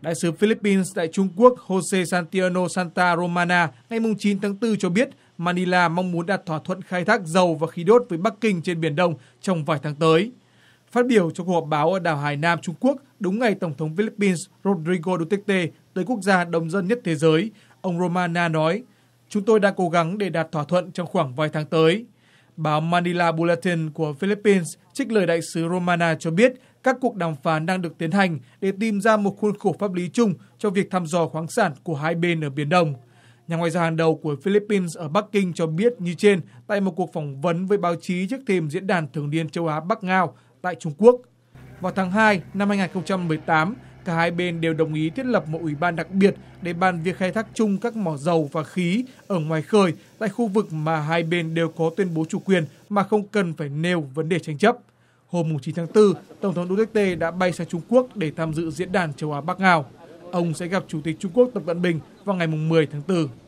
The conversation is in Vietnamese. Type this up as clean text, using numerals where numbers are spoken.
Đại sứ Philippines tại Trung Quốc Jose Santiago Santa Romana ngày 9 tháng 4 cho biết Manila mong muốn đạt thỏa thuận khai thác dầu và khí đốt với Bắc Kinh trên Biển Đông trong vài tháng tới. Phát biểu trong cuộc họp báo ở đảo Hải Nam Trung Quốc đúng ngày Tổng thống Philippines Rodrigo Duterte tới quốc gia đông dân nhất thế giới, ông Romana nói, "Chúng tôi đang cố gắng để đạt thỏa thuận trong khoảng vài tháng tới." Báo Manila Bulletin của Philippines trích lời đại sứ Romana cho biết các cuộc đàm phán đang được tiến hành để tìm ra một khuôn khổ pháp lý chung cho việc thăm dò khoáng sản của hai bên ở Biển Đông. Nhà ngoại giao hàng đầu của Philippines ở Bắc Kinh cho biết như trên tại một cuộc phỏng vấn với báo chí trước thềm Diễn đàn thường niên Châu Á Bác Ngao tại Trung Quốc. Vào tháng 2 năm 2018, cả hai bên đều đồng ý thiết lập một ủy ban đặc biệt để bàn việc khai thác chung các mỏ dầu và khí ở ngoài khơi tại khu vực mà hai bên đều có tuyên bố chủ quyền mà không cần phải nêu vấn đề tranh chấp. Hôm 9 tháng 4, Tổng thống Duterte đã bay sang Trung Quốc để tham dự Diễn đàn Châu Á Bắc Ngao. Ông sẽ gặp Chủ tịch Trung Quốc Tập Cận Bình vào ngày 10 tháng 4.